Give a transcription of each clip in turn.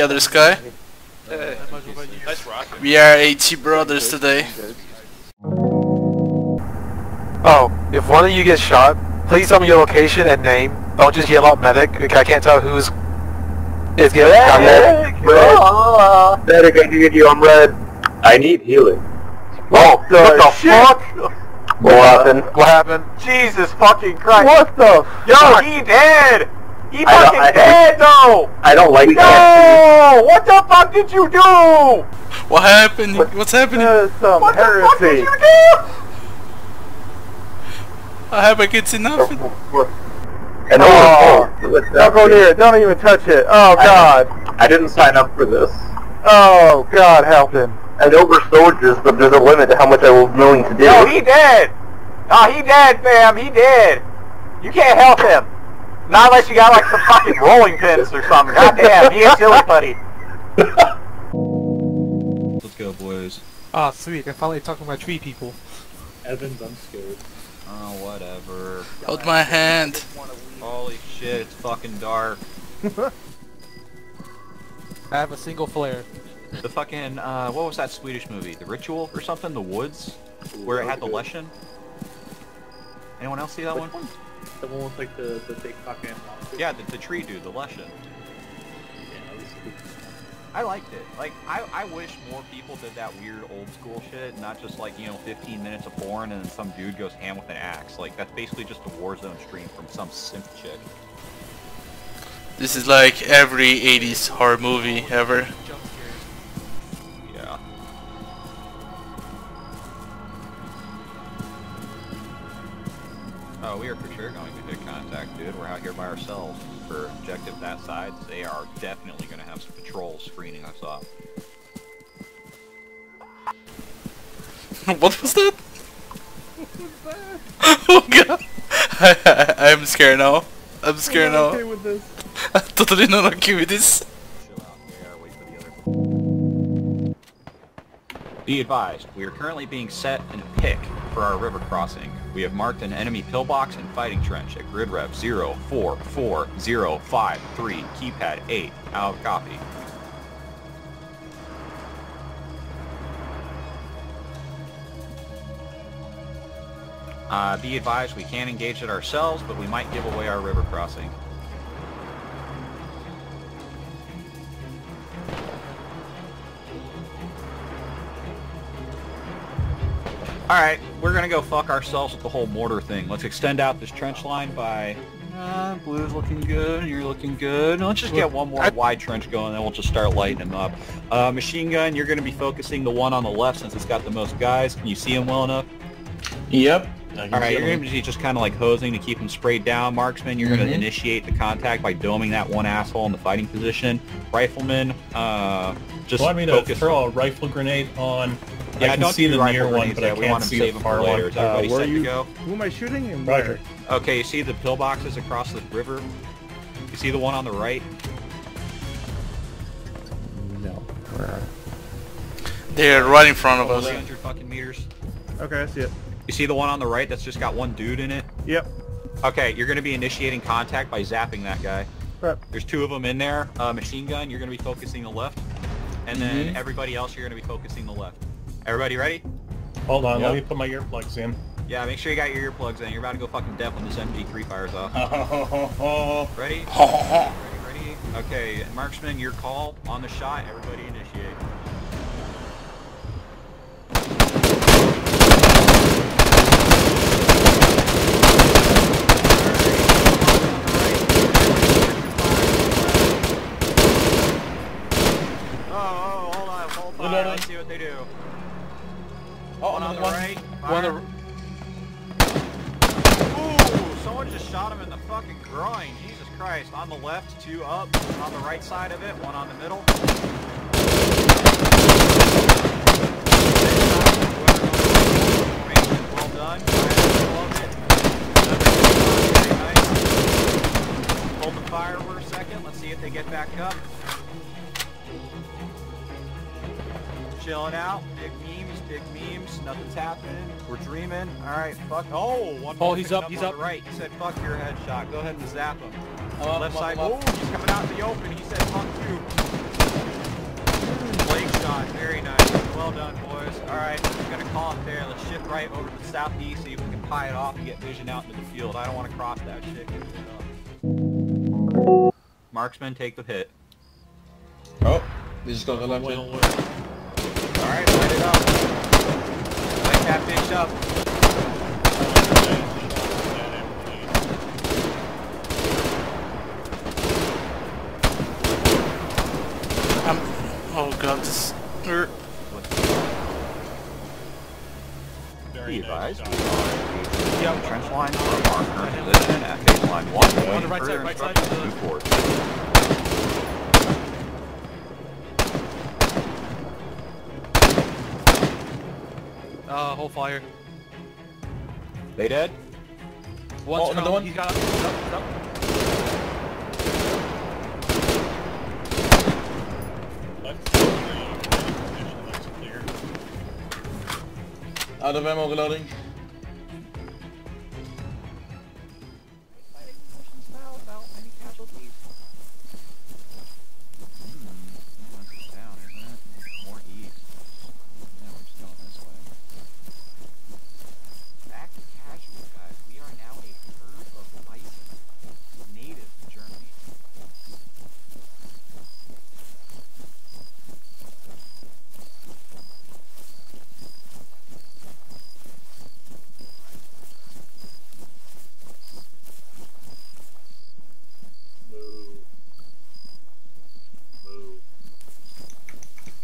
the other sky. Hey. Nice rocket. We are AT brothers today. Oh, if one of you gets shot, please tell me your location and name. Don't just yell out medic, because I can't tell who's... It's getting shot. Medic! Red. Oh. Medic, I need you, I'm red. I need healing. Oh, what the fuck? What happened? Jesus fucking Christ! What the? Yo, he dead! He fucking dead though! I don't like that. No! What the fuck did you do? What happened? What's happening? What the fuck did you do? I hope I get enough. And don't go near it. Don't even touch it. Oh God! I didn't sign up for this. Oh God, help him. I know we're soldiers, but there's a limit to how much I will be willing to do. No, he dead! Oh, he dead, fam, he dead! You can't help him! Not unless you got, like, some fucking rolling pins or something. Goddamn, he ain't silly, buddy. Let's go, boys. Ah, oh, sweet, I'm finally talking about tree people. Evans, I'm scared. Oh, whatever. Hold my hand! Holy shit, it's fucking dark. I have a single flare. The fucking, what was that Swedish movie? The Ritual or something? The Woods? Where it had the Leshen? Anyone else see that one? The one with like the big fucking... Yeah, the tree dude, the Leshen. Yeah, I liked it. Like, I wish more people did that weird old school shit, not just like, you know, 15 minutes of porn and then some dude goes ham with an axe. Like, that's basically just a Warzone stream from some simp chick. This is like every 80s horror movie ever. Oh, we are for sure going to good contact, dude. We're out here by ourselves. For objective that side, they are definitely going to have some patrols screening us off. What was that? What was that? Oh God! I'm scared now. I'm scared now. I'm okay with this. I'm totally not okay with this. Chill out there, wait for the other. Be advised, we are currently being set in a pick for our river crossing. We have marked an enemy pillbox and fighting trench at grid rep 044053, keypad 8, out copy. Be advised we can engage it ourselves, but we might give away our river crossing. Alright, we're gonna go fuck ourselves with the whole mortar thing. Let's extend out this trench line by... Blue's looking good, you're looking good. Let's just get one more wide trench going, then we'll just start lighting them up. Machine gun, you're gonna be focusing the one on the left since it's got the most guys. Can you see him well enough? Yep. Alright, you're gonna be just kinda like hosing to keep him sprayed down. Marksman, you're gonna initiate the contact by doming that one asshole in the fighting position. Rifleman, just focus. Throw a rifle grenade on... Yeah, I don't see the near one, but I can't see the far one. Is everybody set to go? Who am I shooting? And Roger. Okay, you see the pillboxes across the river? You see the one on the right? No. Where are they? They're right in front of us. 300 fucking meters. Okay, I see it. You see the one on the right that's just got one dude in it? Yep. Okay, you're going to be initiating contact by zapping that guy. Right. There's two of them in there. Machine gun, you're going to be focusing the left. And then everybody else, you're going to be focusing the left. Everybody ready? Hold on, let me put my earplugs in. Yeah, make sure you got your earplugs in. You're about to go fucking deaf when this MG3 fires off. Ready? Ready? Okay, Marksman, your call on the shot. Everybody initiate. Oh, hold on, hold on. Let's see what they do. Oh, on the right. Ooh, someone just shot him in the fucking groin. Jesus Christ. On the left, two up. On the right side of it, one on the middle. Well done. Hold the fire for a second. Let's see if they get back up. Chilling out. Big memes, big memes. Nothing's happening. We're dreaming. Alright, fuck. Oh, one more. Oh, he's up, he's up. Right. He said, fuck your headshot. Go ahead and zap him. Left side. Oh, he's coming out in the open. He said, fuck you. on. Very nice. Well done, boys. Alright, we're going to call it there. Let's shift right over to the southeast, see if we can pie it off and get vision out into the field. I don't want to cross that shit. Give it up. Marksman, take the hit. Oh, we just got the left. Alright, light it up. Light that bitch up. Oh god, this hurt. Be advised, we are trench line for our current position at baseline 1. On the right side, right side. Move forward. Hold fire. They dead? One's another one. He's got up. Out of ammo, reloading.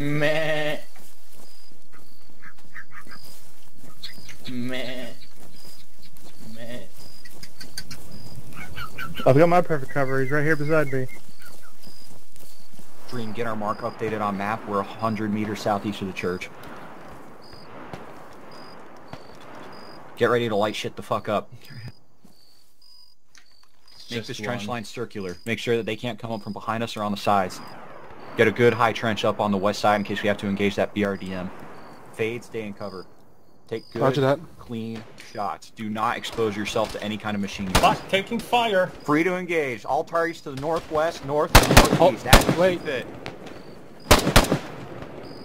Meh. Meh. Meh. I've got my perfect cover. He's right here beside me. Dream, get our mark updated on map. We're 100 meters southeast of the church. Get ready to light shit the fuck up. Make this trench line circular. Make sure that they can't come up from behind us or on the sides. Get a good high trench up on the west side in case we have to engage that BRDM. Fade, stay in cover. Take good, clean shots. Do not expose yourself to any kind of machine gun. Not taking fire. Free to engage. All targets to the northwest, north, and northeast. That's wait. Fit.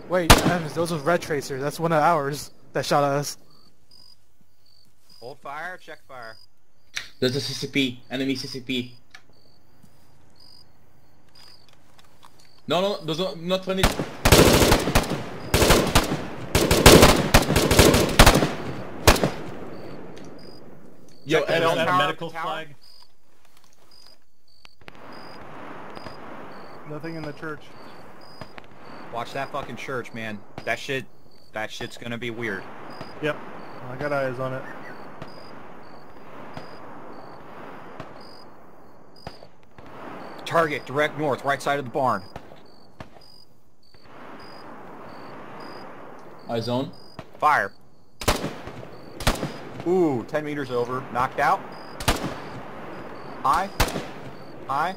Wait, those are Red Tracer. That's one of ours that shot at us. Hold fire, check fire. There's a CCP. Enemy CCP. No, no, those are not running. Yo, Adam, that medical flag. Nothing in the church. Watch that fucking church, man. That shit's gonna be weird. Yep, I got eyes on it. Target, direct north, right side of the barn. Eyes on. Fire. Ooh, 10 meters over. Knocked out. High. High.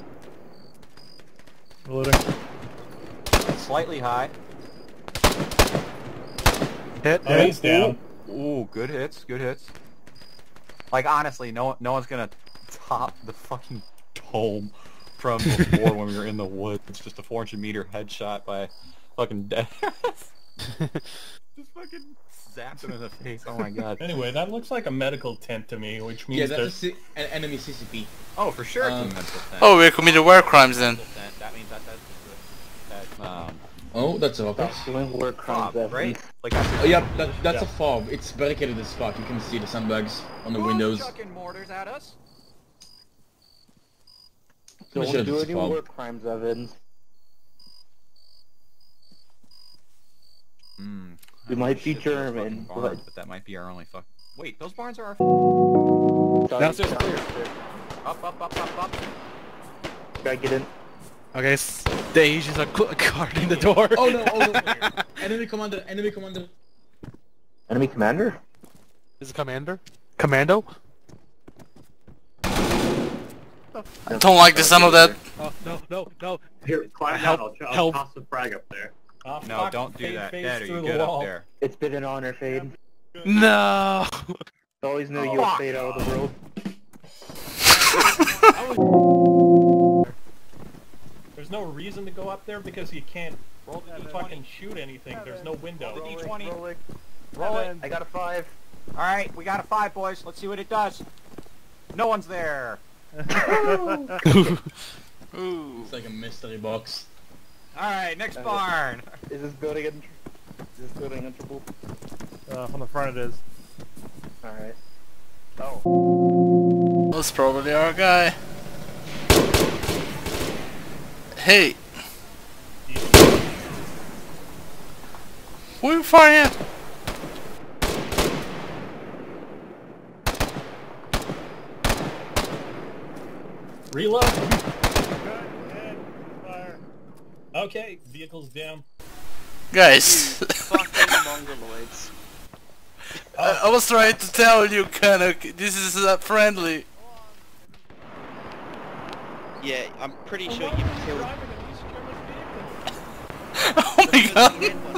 Reloading. Slightly high. Hit. Oh, he's down. Ooh, good hits. Good hits. Like, honestly, no one's gonna top the fucking dome from before when we were in the woods. It's just a 400-meter headshot by fucking death. Just fucking zapped him in the face. Oh my god. Anyway, that looks like a medical tent to me, which means yeah, that's an enemy CCP. Oh, for sure. It's a medical tent. Oh, we committed war crimes then. That means that oh, that's a war crime, right? Like that's a yeah, that's a fob. It's barricaded as fuck. You can see the sandbags on the windows. Chucking mortars at us. Don't do any war crimes, Evan. It might be German, but that might be our only fuck. Wait, those barns are our. That's clear. Up, up, up, up, up. Gotta get in. Okay, they just are guarding the door. Oh no! Oh no! Enemy commander! Enemy commander! Enemy commander? Is it commander? Commando? I don't like the sound of that. Oh, no, no, no! Here, climb down. I'll toss the frag up there. No, don't do that. Daddy, you get up there. It's been an honor, Fade. No! Always knew you would fade out of the rope. There's no reason to go up there because you can't Roll to D20. Fucking shoot anything. Seven. There's no window. Roll the D20. Roll it. I got a 5. All right, we got a 5, boys. Let's see what it does. No one's there. Ooh. It's like a mystery box. All right, next barn. Is this building enterable? From the front it is. All right. Oh. That's probably our guy. Hey. We're firing. Reload. Okay, vehicle's down. Guys. Fucking mongoloids. I was trying to tell you, Canuck, this is friendly. Yeah, I'm pretty sure you killed. Oh my god.